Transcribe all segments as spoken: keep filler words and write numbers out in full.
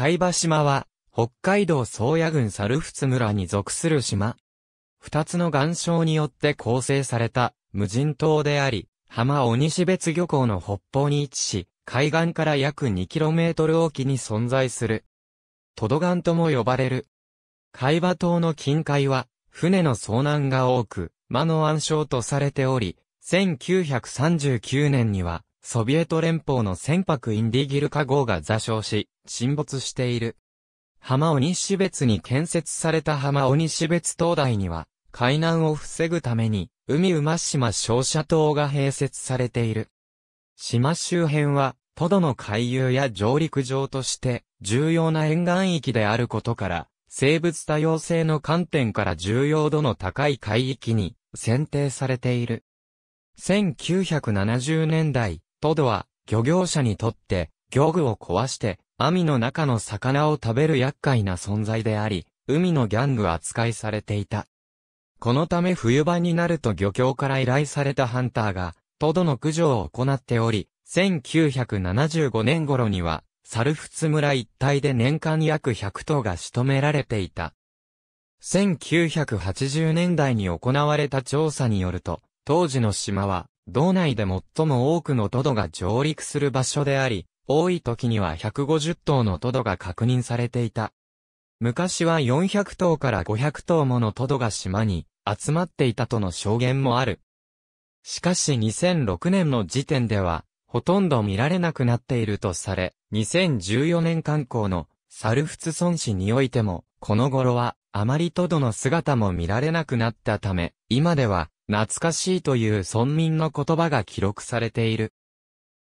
海馬島は、北海道宗谷郡猿払村に属する島。二つの岩礁によって構成された無人島であり、浜尾西別漁港の北方に位置し、海岸から約 にキロメートル 沖に存在する。トド岩とも呼ばれる。海馬島の近海は、船の遭難が多く、魔の暗礁とされており、せんきゅうひゃくさんじゅうきゅうねんには、ソビエト連邦の船舶インディギルカ号が座礁し、沈没している。浜尾西別に建設された浜尾西別灯台には、海難を防ぐために、海馬島照射塔が併設されている。島周辺は、トドの回遊や上陸場として、重要な沿岸域であることから、生物多様性の観点から重要度の高い海域に、選定されている。せんきゅうひゃくななじゅうねんだい、トドは、漁業者にとって、漁具を壊して、網の中の魚を食べる厄介な存在であり、海のギャング扱いされていた。このため冬場になると漁協から依頼されたハンターが、トドの駆除を行っており、せんきゅうひゃくななじゅうごねん頃には、猿払村一帯で年間約ひゃくとうが仕留められていた。せんきゅうひゃくはちじゅうねんだいに行われた調査によると、当時の島は、道内で最も多くのトドが上陸する場所であり、多い時にはひゃくごじゅっとうのトドが確認されていた。昔はよんひゃくとうからごひゃくとうものトドが島に集まっていたとの証言もある。しかしにせんろくねんの時点ではほとんど見られなくなっているとされ、にせんじゅうよねん刊行の猿払村史においてもこの頃はあまりトドの姿も見られなくなったため、今では懐かしいという村民の言葉が記録されている。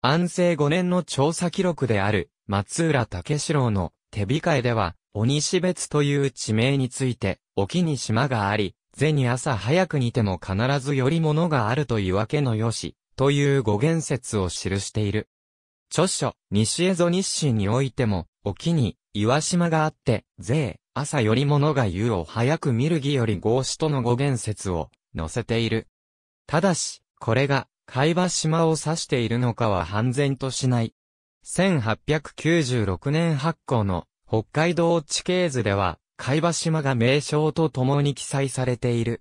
安政ごねんの調査記録である松浦武四郎の手控えでは、尾西別という地名について、沖に島があり、是に朝早くにても必ずより物があるというわけのよし、という語源説を記している。著書、西蝦夷日誌においても、沖に岩島があって、是朝より物が夕を早く見る義より合子との語源説を載せている。ただし、これが、海馬島を指しているのかは判然としない。せんはっぴゃくきゅうじゅうろくねん発行の北海道地形図では、海馬島が名称と共に記載されている。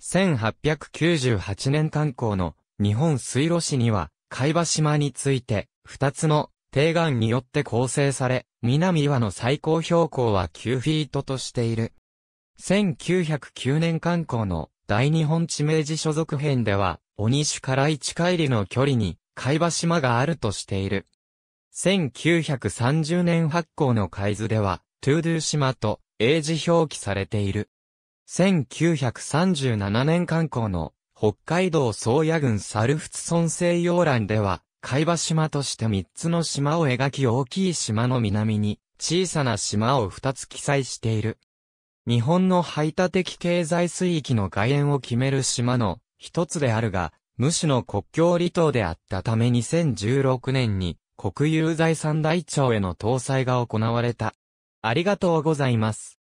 せんはっぴゃくきゅうじゅうはちねん刊行の日本水路誌には、海馬島について、ふたつの低岩によって構成され、南岩の最高標高はきゅうフィートとしている。せんきゅうひゃくきゅうねん刊行の大日本地名辞所属編では、尾西からいちかいりの距離に海馬島があるとしている。せんきゅうひゃくさんじゅうねん発行の海図では、トゥードゥ島と英字表記されている。せんきゅうひゃくさんじゅうななねん刊行の北海道宗谷郡猿払村西洋欄では、海馬島としてみっつの島を描き大きい島の南に小さな島をふたつ記載している。日本の排他的経済水域の外縁を決める島の一つであるが、無視の国境離島であったためにせんじゅうろくねんに国有財産台帳への搭載が行われた。ありがとうございます。